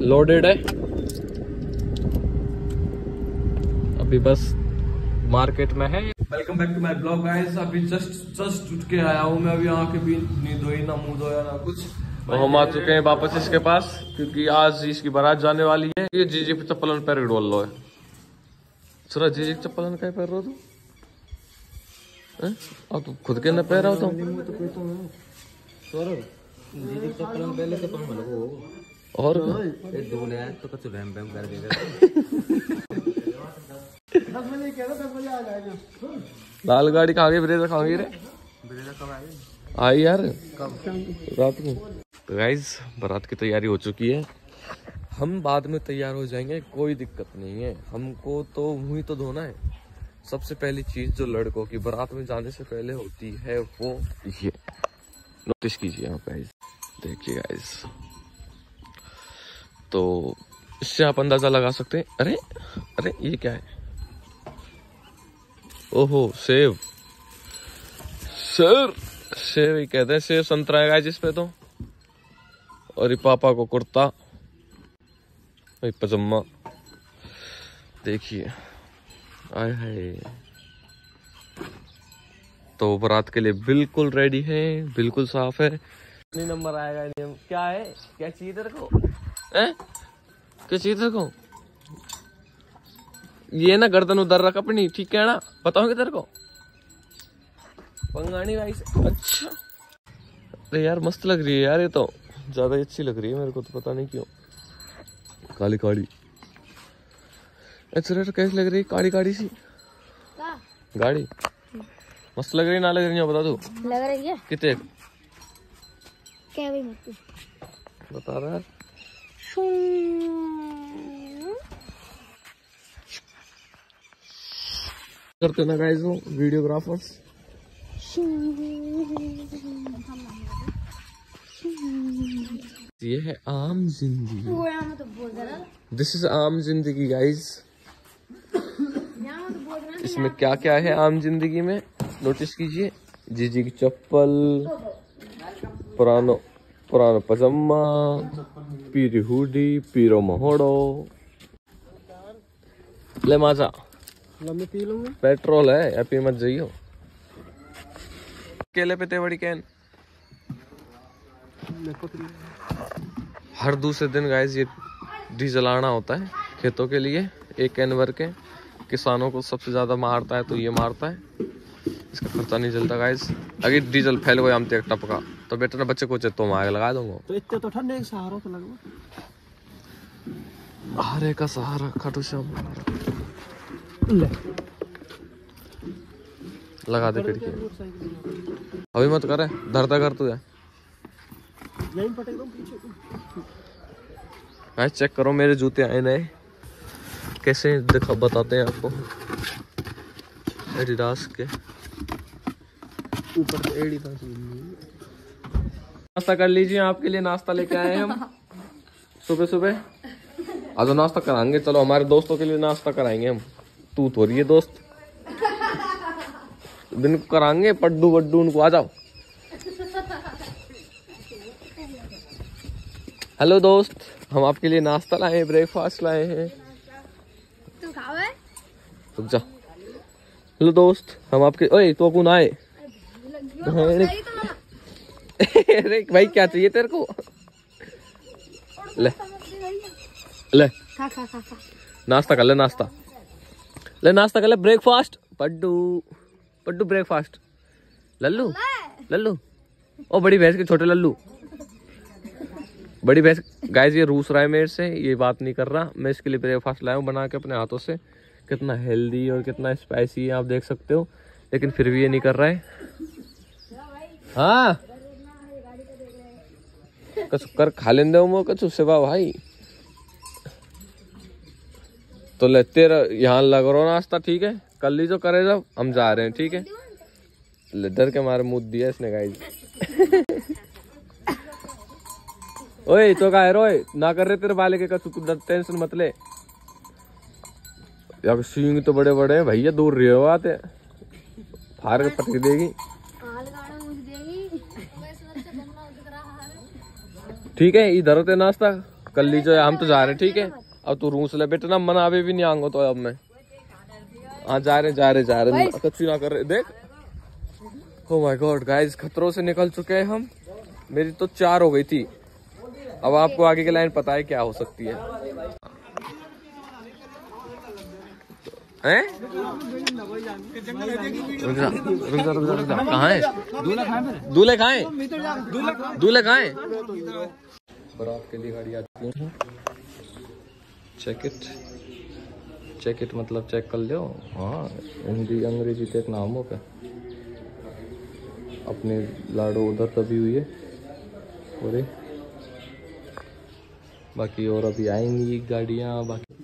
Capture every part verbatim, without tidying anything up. Loaded है। अभी बस मार्केट में है। Welcome back to my blog guys. अभी जस्ट जस्ट उठ के आया हूँ मैं। अभी यहाँ के भी नहीं धोई ना मुंह धोया ना कुछ। हम आ चुके हैं वापस इसके पास क्योंकि आज इसकी बारात जाने वाली है। ये जीजी पे चप्पलन पैर डोल लो है। सुरा जीजी चप्पलन का पैर रो तू तो खुद के न पैर होता और लाल गाड़ी कहाँ गई? ब्रेजा कहाँ गई रे? ब्रेजा कब आई? आई यार रात को। तो गाइज बारात की तैयारी हो चुकी है। हम बाद में तैयार हो जाएंगे, कोई दिक्कत नहीं है। हमको तो मुँह तो धोना है। सबसे पहली चीज जो लड़कों की बारात में जाने से पहले होती है वो ये नोटिस कीजिए आप गाइज, देखिए गाइज। तो इससे आप अंदाजा लगा सकते हैं। अरे अरे ये क्या है? ओहो सेब, सर सेब ही कहते हैं। सेब संतरा है गाइज इस पे तो। और ये पापा को कुर्ता पजामा देखिए। आय हाय। तो बारात के लिए बिल्कुल रेडी है, बिल्कुल साफ है। नंबर आएगा नहीं। क्या है? क्या चाहिए तेरे को? हैं? क्या चाहिए तेरे को? ये ना गर्दन उधर रख अपनी, ठीक है ना? बताओगे तेरे को पंगानी भाई से। अच्छा अरे यार मस्त लग रही है यार, ये तो ज्यादा ही अच्छी लग रही है मेरे को तो, पता नहीं क्यों। काली काली अच्छा रेट कैसी लग रही है? काली काली सी गाड़ी मस्त लग रही है ना? लग रही है बता दो। लग रही है कितने? क्या भी मत बता रहा करते ना गाइस वो वीडियोग्राफर्स। ये है आम जिंदगी। दिस इज आम जिंदगी गाइस। इसमें क्या क्या है आम जिंदगी में नोटिस कीजिए। जीजी की चप्पल, पुरानो पुरानो पजामा, पीरी हुडी, पीरो महोड़ो, ले माजा पेट्रोल है या पी मत जाइयो। केले पे तेवड़ी कैन। हर दूसरे दिन गाइस ये डीजल आना होता है खेतों के लिए। एक कैन भर के किसानों को सबसे ज्यादा मारता है तो ये मारता है। इसका खर्चा नहीं चलता गाइस। अगर डीजल फैल गया हम तेरे टपका तो बेटा ना बच्चे को चेतो मार लगा दूंगा। तो इतने तो ठंडे के सहारा तो लगवा हारे का सहारा खाटू श्याम लगा दे खिड़की। अभी मत करे धरता कर तू यार। चेक करो मेरे जूते आए नए कैसे देखा बताते हैं आपको। एडिडास के ऊपर एडिडास। नाश्ता कर लीजिए, आपके लिए नाश्ता लेके आए हैं हम सुबह सुबह। आज नाश्ता कराएंगे, चलो हमारे दोस्तों के लिए नाश्ता कराएंगे हम। तू तो रही है दोस्त दिन को कराएंगे पड्डू वड्डू उनको। आ जाओ हेलो दोस्त, हम आपके लिए नाश्ता लाए हैं, ब्रेकफास्ट लाए हैं। रुक जा। हेलो दोस्त, हम आपके ओए तो कौन आए? अरे भाई क्या चाहिए तेरे को? ले ले खा खा खा नाश्ता कर ले। नाश्ता ले नाश्ता कर ले। ब्रेकफास्ट पड्डू पड्डू ब्रेकफास्ट। लल्लू लल्लू ओ बड़ी भैंस के छोटे लल्लू। बड़ी भैंस गाइस ये रूस रहा है मेरे से, ये बात नहीं कर रहा। मैं इसके लिए ब्रेकफास्ट लाया हूँ बना के अपने हाथों से। कितना हेल्दी और कितना स्पाइसी है आप देख सकते हो, लेकिन फिर भी ये नहीं कर रहा है। हाँ कुछ कर खा लेंदे हो कुछ उससे भाई। तो लेते रहो यहाँ लग रहा नाश्ता, ठीक है कर लीजो करे जब हम जा रहे हैं, ठीक है। डर के मारे मुँह दिया इसने गाइस। ओए तो गाय रोए ना कर रहे तेरे बाले के कछु, तू टेंशन मत ले। यार सींग तो बड़े बड़े हैं भैया, दूर रही हो आते फार के पटक देगी। ठीक है इधर होते नाश्ता कर लीजिए, हम तो जा रहे हैं ठीक है। अब तू रूस ले बेटा ना मनावे भी नहीं आऊंगा तो अब मैं। हाँ जा रहे जा रहे जा रहे कच्ची ना कर रहे देख। ओ माय गॉड गाइस खतरों से निकल चुके हैं हम। मेरी तो चार हो गई थी, अब आपको आगे की लाइन पता है क्या हो सकती है हैं? कहाँ है दूल्हे खाए दूल्हे खाए बरात के लिए गाड़ी आती है। चेक इट चेक इट मतलब चेक कर लो। हाँ हिंदी अंग्रेजी तो एक नाम होगा। अपने लाडो उधर तभी हुई है और बाकी और अभी आएंगी गाड़ियाँ बाकी।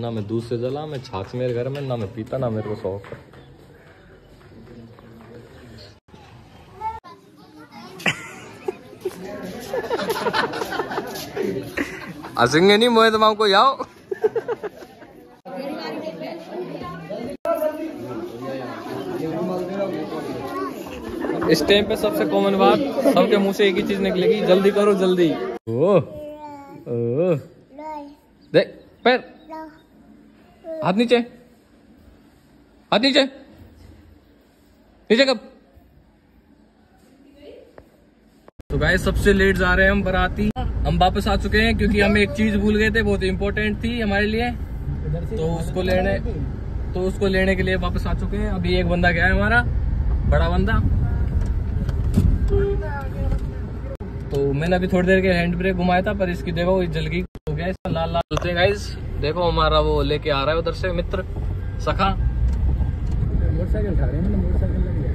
ना मैं दूध से जला, मैं छाछ मेरे घर में, ना मैं पीता, ना मेरे को शौक है। हंसेंगे नहीं मोहे तमाम को जाओ। इस टाइम पे सबसे कॉमन बात सबके मुंह से एक ही चीज निकलेगी, जल्दी करो जल्दी। ओ, ओ, देख पैर हाथ नीचे हाथ नीचे नीचे कब। तो गाइस सबसे लेट जा रहे हैं हम बाराती। हम वापस आ चुके हैं क्योंकि हम एक चीज भूल गए थे, बहुत इम्पोर्टेंट थी हमारे लिए, तो उसको लेने तो उसको लेने के लिए वापस आ चुके हैं। अभी एक बंदा गया है हमारा बड़ा बंदा, तो मैंने अभी थोड़ी देर के हैंड ब्रेक घुमाया था पर इसकी देखो जल गई, हो गया इसका लाल लाल। चलते गाइस देखो हमारा वो लेके आ रहा है उधर से मित्र सखा। मोटरसाइकिल उठा रहे हैं, मोटरसाइकिल लग गया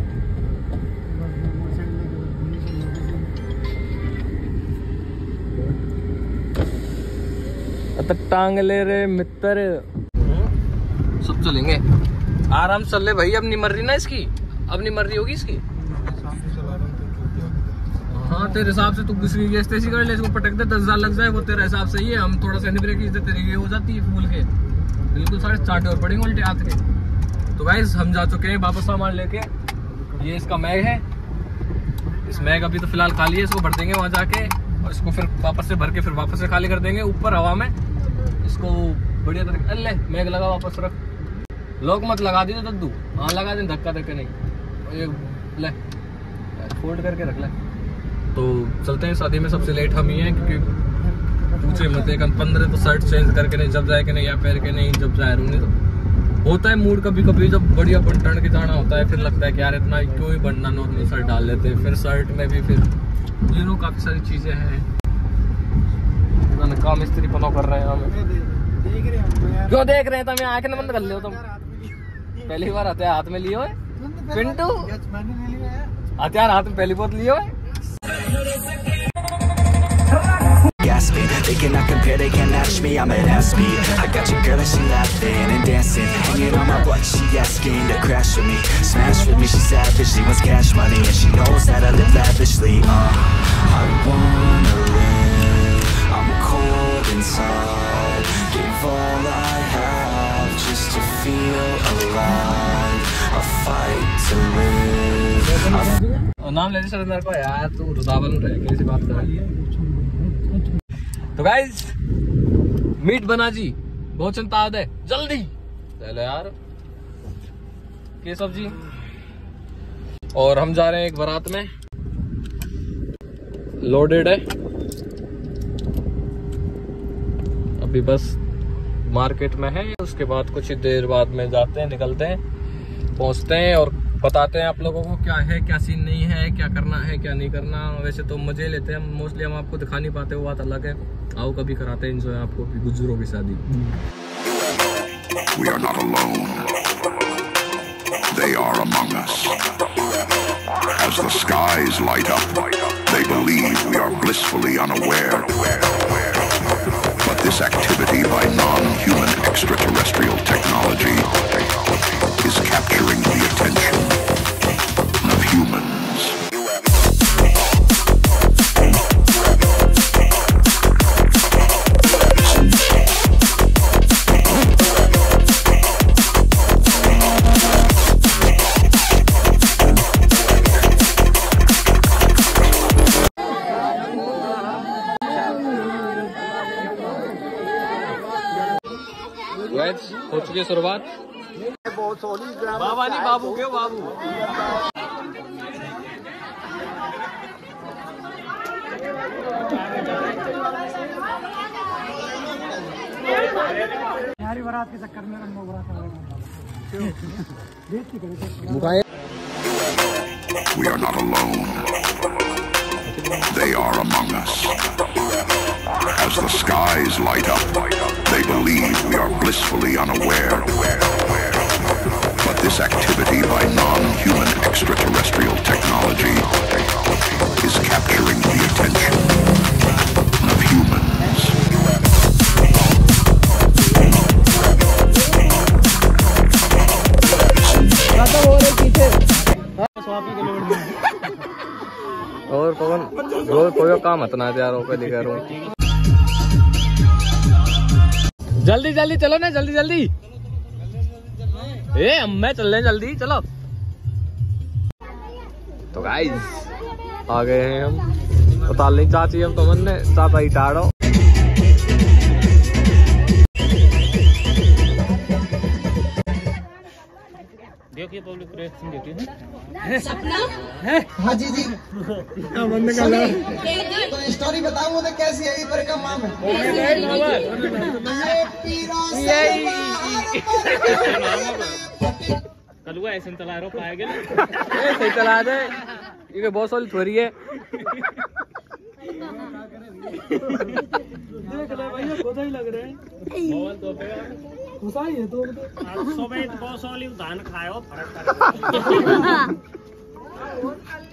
अत टांग ले रे मित्र। सब चलेंगे आराम से चल ले भाई, अब नहीं मर रही ना इसकी, अब नहीं मर रही होगी इसकी। हाँ तेरे हिसाब से तू दूसरी गैस तेजी कर ले, इसको पटक दे, दस हजार लग जाए वो तेरा हिसाब सही है। हम थोड़ा सा ब्रेक खींच देते तेरी ये हो जाती है फूल के बिल्कुल सारे चाटे और पड़ेंगे उल्टे हाथ के। तो गाइस हम जा चुके हैं वापस सामान लेके। ये इसका मैग है, इस मैग अभी तो फिलहाल खाली है, इसको भर देंगे वहाँ जाके और इसको फिर वापस से भर के फिर वापस से खाली कर देंगे ऊपर हवा में। इसको बढ़िया तरीके अल्ले मैग लगा वापस रख, लोग मत लगा दीजिए दद्दू। हाँ लगा दें धक्का धक्का नहीं, ये ले फोल्ड करके रख ले। तो चलते हैं, शादी में सबसे लेट हम ही हैं क्योंकि पूछे मत एक पंद्रह तो शर्ट चेंज करके नहीं, जब जाए के नहीं या पैर के नहीं, जब जाए रूने तो होता है मूड कभी कभी जब बढ़िया टन के जाना होता है फिर लगता है कि यार इतना क्यों ही बनना, नॉर्मल शर्ट डाल लेते हैं। फिर शर्ट में भी फिर यू नो काफ़ी सारी चीज़ें हैं, काम स्त्री पनो कर रहे हैं हम। क्यों देख रहे हैं तुम, आँखें बंद कर लियो तुम, पहली बार हथियार हाथ में लिए हो पिंटू, हथियार हाथ में पहली बहुत लिए हो। They cannot compare, they can't match me, I'm at S P. I got your girl and she laughing and dancing, hanging on my butt, she asking to crash with me, smash with me, she's savage, she wants cash money, and she knows that I live lavishly, uh I wanna live, I'm cold inside, give all I have just to feel alive, I fight to live. नाम लेने से मेरे को यार तू रुदावल रहे कैसी बात कर रही है। तो गाइस मीट बना जी बहुत चिंता है, जल्दी चलो यार के सब जी। और हम जा रहे हैं एक बारात में, लोडेड है अभी, बस मार्केट में है, उसके बाद कुछ ही देर बाद में जाते हैं, निकलते हैं, पहुंचते हैं और बताते हैं आप लोगों को क्या है क्या सीन नहीं है, क्या करना है क्या नहीं करना। वैसे तो मजे लेते हैं मोस्टली, हम आपको दिखा नहीं पाते, वो बात अलग है। आओ कभी कराते हैं एंजॉय आपको भी गुजरों की शादी। We are not alone. They are among us. As the skies light up, they believe we are blissfully unaware. But this activity by non-human extraterrestrial technology is capturing the attention of humans. वैज हो चुकी है शुरुआत। बाबा नहीं बाबू क्यों बाबू। यारी बारात के चक्कर में रंग बोरा था। We are not alone. They are among us. As the skies light up, they believe we are blissfully unaware. But this activity by non-human extraterrestrial technology is capturing the attention of humans. और पवन रोज कोई काम हतना यार दिखा रहा हूँ। जल्दी जल्दी चलो ना जल्दी जल्दी ए हम मैं चल रहे जल्दी चलो। तो गाइस आ गए हैं हम उताल नहीं चाची हम पवन ने चाचा ही टाड़ो। देखिए पब्लिक रिएक्शन देखिए है सपना है। हां जी जी क्या बंद कर ला तो स्टोरी बताऊं मुझे कैसी आई पर का मां है अरे पीरा से कल हुआ ऐसे चला रो पाए गए ए सही चला दे ये बहुत सारी थोड़ी है देख ले भैया गोदा ही लग रहे हैं मोबाइल तो पे है तो सुबह बहुत धान खाओ फर्क